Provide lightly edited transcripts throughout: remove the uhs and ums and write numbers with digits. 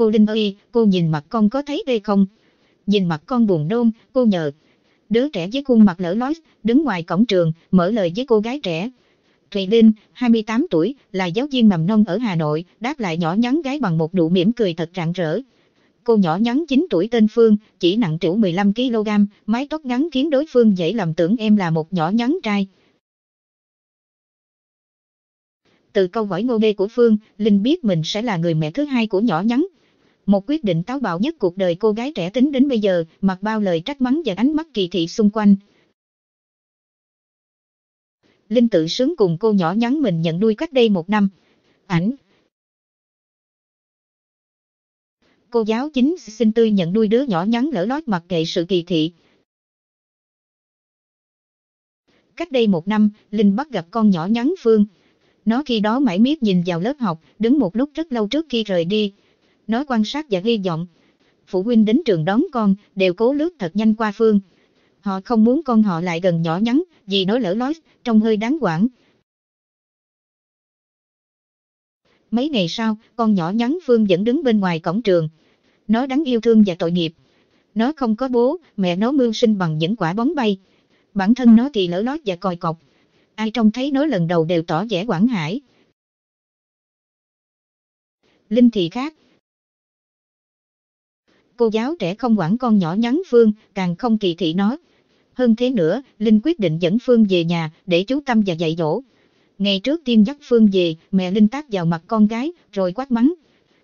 Cô Linh ơi, cô nhìn mặt con có thấy đây không? Nhìn mặt con buồn nôn, cô nhờ. Đứa trẻ với khuôn mặt lở lói đứng ngoài cổng trường, mở lời với cô gái trẻ. Thùy Linh, 28 tuổi, là giáo viên mầm non ở Hà Nội, đáp lại nhỏ nhắn gái bằng một nụ mỉm cười thật rạng rỡ. Cô nhỏ nhắn 9 tuổi tên Phương, chỉ nặng trĩu 15 kg, mái tóc ngắn khiến đối phương dễ lầm tưởng em là một nhỏ nhắn trai. Từ câu hỏi ngô nghê của Phương, Linh biết mình sẽ là người mẹ thứ hai của nhỏ nhắn. Một quyết định táo bạo nhất cuộc đời cô gái trẻ tính đến bây giờ, mặc bao lời trách mắng và ánh mắt kỳ thị xung quanh. Linh tự sướng cùng cô nhỏ nhắn mình nhận nuôi cách đây 1 năm. Ảnh cô giáo chính xin tươi nhận nuôi đứa nhỏ nhắn lở lót mặc kệ sự kỳ thị. Cách đây 1 năm, Linh bắt gặp con nhỏ nhắn Phương. Nó khi đó mải miết nhìn vào lớp học, đứng một lúc rất lâu trước khi rời đi. Nó quan sát và hy vọng. Phụ huynh đến trường đón con, đều cố lướt thật nhanh qua Phương. Họ không muốn con họ lại gần nhỏ nhắn, vì nó lở lói, trông hơi đáng quản. Mấy ngày sau, con nhỏ nhắn Phương vẫn đứng bên ngoài cổng trường. Nó đáng yêu thương và tội nghiệp. Nó không có bố, mẹ nó mưu sinh bằng những quả bóng bay. Bản thân nó thì lở lót và còi cọc. Ai trông thấy nó lần đầu đều tỏ vẻ quảng hãi. Linh thì khác. Cô giáo trẻ không quản con nhỏ nhắn Phương, càng không kỳ thị nó. Hơn thế nữa, Linh quyết định dẫn Phương về nhà để chú tâm và dạy dỗ. Ngày trước tiên dắt Phương về, mẹ Linh tát vào mặt con gái, rồi quát mắng.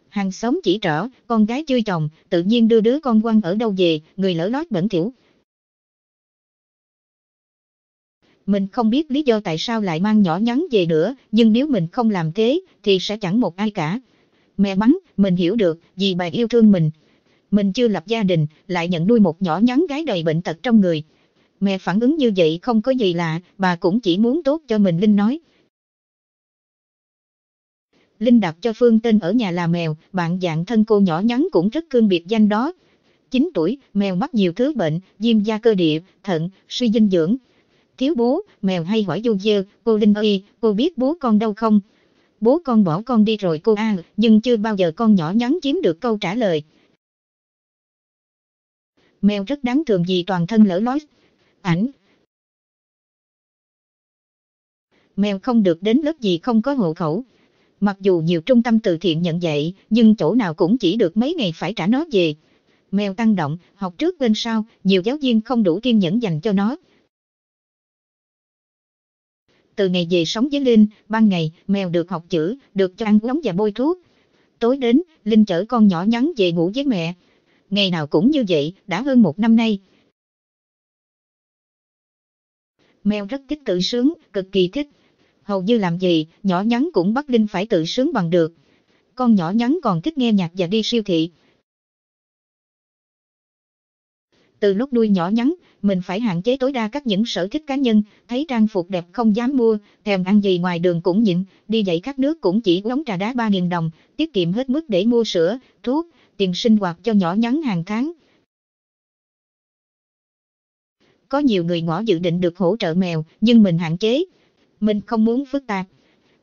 Hàng xóm chỉ trỏ, con gái chưa chồng, tự nhiên đưa đứa con quăng ở đâu về, người lở lót bẩn thỉu. Mình không biết lý do tại sao lại mang nhỏ nhắn về nữa, nhưng nếu mình không làm thế, thì sẽ chẳng một ai cả. Mẹ mắng, mình hiểu được, vì bà yêu thương mình. Mình chưa lập gia đình, lại nhận nuôi một nhỏ nhắn gái đầy bệnh tật trong người. Mẹ phản ứng như vậy không có gì lạ, bà cũng chỉ muốn tốt cho mình, Linh nói. Linh đặt cho Phương tên ở nhà là Mèo, bạn dạng thân cô nhỏ nhắn cũng rất cương biệt danh đó. 9 tuổi, Mèo mắc nhiều thứ bệnh, viêm da cơ địa, thận, suy dinh dưỡng. Thiếu bố, Mèo hay hỏi du dơ, cô Linh ơi, cô biết bố con đâu không? Bố con bỏ con đi rồi cô à, nhưng chưa bao giờ con nhỏ nhắn chiếm được câu trả lời. Mèo rất đáng thương vì toàn thân lở lót. Ảnh Mèo không được đến lớp vì không có hộ khẩu. Mặc dù nhiều trung tâm từ thiện nhận dạy, nhưng chỗ nào cũng chỉ được mấy ngày phải trả nó về. Mèo tăng động, học trước bên sau, nhiều giáo viên không đủ kiên nhẫn dành cho nó. Từ ngày về sống với Linh, ban ngày, Mèo được học chữ, được cho ăn uống và bôi thuốc. Tối đến, Linh chở con nhỏ nhắn về ngủ với mẹ. Ngày nào cũng như vậy, đã hơn 1 năm nay. Mèo rất thích tự sướng, cực kỳ thích. Hầu như làm gì, nhỏ nhắn cũng bắt Linh phải tự sướng bằng được. Con nhỏ nhắn còn thích nghe nhạc và đi siêu thị. Từ lúc nuôi nhỏ nhắn, mình phải hạn chế tối đa các những sở thích cá nhân, thấy trang phục đẹp không dám mua, thèm ăn gì ngoài đường cũng nhịn, đi dậy khát nước cũng chỉ uống trà đá 3.000 đồng, tiết kiệm hết mức để mua sữa, thuốc, tiền sinh hoạt cho nhỏ nhắn hàng tháng. Có nhiều người ngỏ dự định được hỗ trợ Mèo, nhưng mình hạn chế. Mình không muốn phức tạp.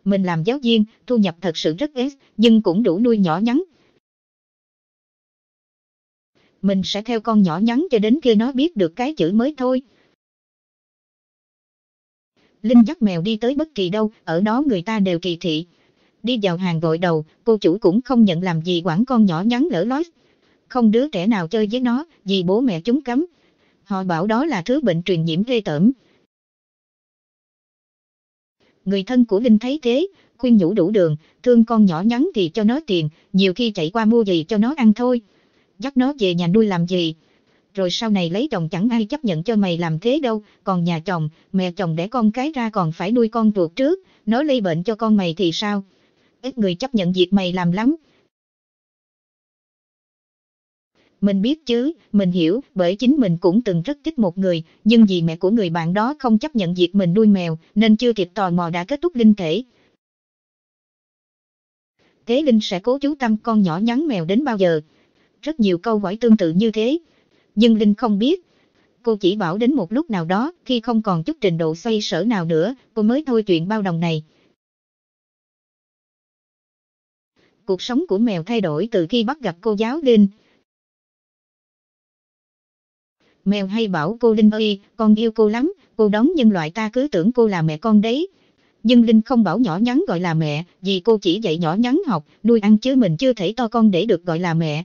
Mình làm giáo viên, thu nhập thật sự rất ít, nhưng cũng đủ nuôi nhỏ nhắn. Mình sẽ theo con nhỏ nhắn cho đến khi nó biết được cái chữ mới thôi. Linh dắt Mèo đi tới bất kỳ đâu, ở đó người ta đều kỳ thị. Đi vào hàng gội đầu, cô chủ cũng không nhận làm gì quản con nhỏ nhắn lở lót. Không đứa trẻ nào chơi với nó, vì bố mẹ chúng cấm. Họ bảo đó là thứ bệnh truyền nhiễm ghê tởm. Người thân của Linh thấy thế, khuyên nhủ đủ đường, thương con nhỏ nhắn thì cho nó tiền, nhiều khi chạy qua mua gì cho nó ăn thôi. Dắt nó về nhà nuôi làm gì? Rồi sau này lấy chồng chẳng ai chấp nhận cho mày làm thế đâu, còn nhà chồng, mẹ chồng đẻ con cái ra còn phải nuôi con ruột trước, nó lây bệnh cho con mày thì sao? Ít người chấp nhận việc mày làm lắm. Mình biết chứ, mình hiểu, bởi chính mình cũng từng rất thích một người, nhưng vì mẹ của người bạn đó không chấp nhận việc mình nuôi Mèo, nên chưa kịp tò mò đã kết thúc Linh kể. Thế Linh sẽ cố chú tâm con nhỏ nhắn Mèo đến bao giờ? Rất nhiều câu hỏi tương tự như thế. Nhưng Linh không biết. Cô chỉ bảo đến một lúc nào đó, khi không còn chút trình độ xoay sở nào nữa, cô mới thôi chuyện bao đồng này. cuộc sống của mèo thay đổi từ khi bắt gặp cô giáo Linh. Mèo hay bảo cô Linh ơi, con yêu cô lắm, cô đón nhân loại ta cứ tưởng cô là mẹ con đấy. Nhưng Linh không bảo nhỏ nhắn gọi là mẹ, vì cô chỉ dạy nhỏ nhắn học, nuôi ăn chứ mình chưa thể to con để được gọi là mẹ.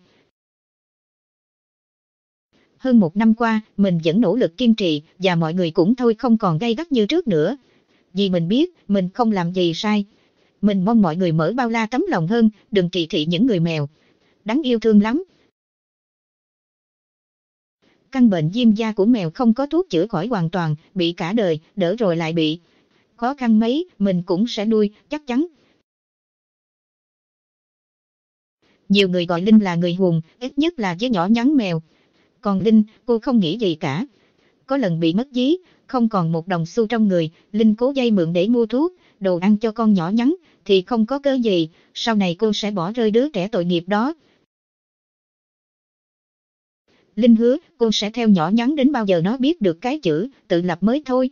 Hơn một năm qua, mình vẫn nỗ lực kiên trì, và mọi người cũng thôi không còn gay gắt như trước nữa. Vì mình biết, mình không làm gì sai. Mình mong mọi người mở bao la tấm lòng hơn, đừng kỳ thị những người mèo. Đáng yêu thương lắm. Căn bệnh viêm da của mèo không có thuốc chữa khỏi hoàn toàn, bị cả đời, đỡ rồi lại bị. Khó khăn mấy, mình cũng sẽ nuôi, chắc chắn. Nhiều người gọi Linh là người hùng, ít nhất là với nhỏ nhắn mèo. Còn Linh, cô không nghĩ gì cả. Có lần bị mất ví, không còn một đồng xu trong người, Linh cố vay mượn để mua thuốc, đồ ăn cho con nhỏ nhắn, thì không có cớ gì, sau này cô sẽ bỏ rơi đứa trẻ tội nghiệp đó. Linh hứa, cô sẽ theo nhỏ nhắn đến bao giờ nó biết được cái chữ tự lập mới thôi.